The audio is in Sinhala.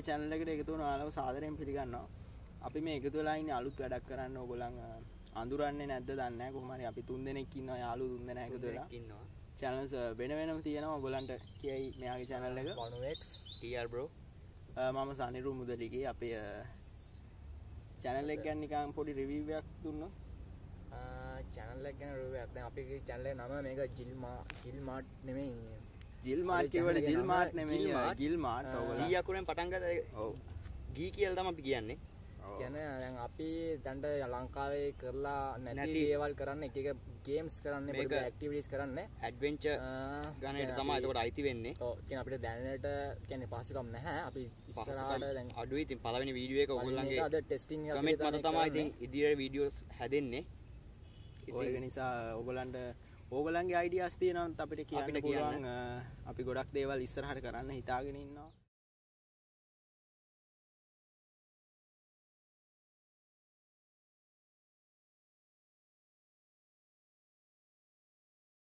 අපේ channel එකට එකතු වෙන ඔයාලව සාදරයෙන් පිළිගන්නවා. අපි මේ එකතු වෙලා ඉන්නේ අලුත් වැඩක් කරන්න. ඕගොල්ලන් අඳුරන්නේ නැද්ද දන්නේ නැහැ. කොහොම හරි අපි 3 දෙනෙක් ඉන්නවා. යාළුවෝ 3 දෙනා එකතු වෙලා ඉන්නවා. channels වෙන වෙනම තියෙනවා. ඕගොල්ලන්ට කියයි මෙයාගේ channel එක Bonox TR bro. මම සනිරු මුදලිගේ අපේ channel එක ගැන නිකන් පොඩි review එකක් දුන්නා. channel එක ගැන review එකක්. දැන් අපේ channel එක නම මේක Gilmart නෙමෙයි. Gilmart වල Gilmart නෙමෙයි Gilmart ඔයගොල්ලෝ ගී අකුරෙන් පටන් ගත්තා ගී කියලා තමයි අපි කියන්නේ. කියන්නේ දැන් අපි දැන් ලංකාවේ කරලා නැති දේවල් කරන්න එක එක ගේම්ස් කරන්න පොඩි ඇක්ටිවිටීස් කරන්න ඇඩ්වෙන්චර් ගානට තමයි එතකොට අයිති වෙන්නේ. ඔව් කියන්නේ අපිට දැනට කියන්නේ පහසුකම් නැහැ. අපි ඉස්සරහට දැන් අඩුයි. ඉතින් පළවෙනි වීඩියෝ එක ඔයගොල්ලන්ගේ අද ටෙස්ටිං එක කමෙන්ට් මත තමයි ඉතින් ඉදිරියට වීඩියෝස් හැදෙන්නේ. ඒක නිසා ඔයගොල්ලන්ට ඕගලන්ගේ අයිඩියාස් තියෙනවා නම් අපිට කියන්න පුළුවන්. අපි ගොඩක් දේවල් ඉස්සරහට කරන්න හිතාගෙන ඉන්නවා.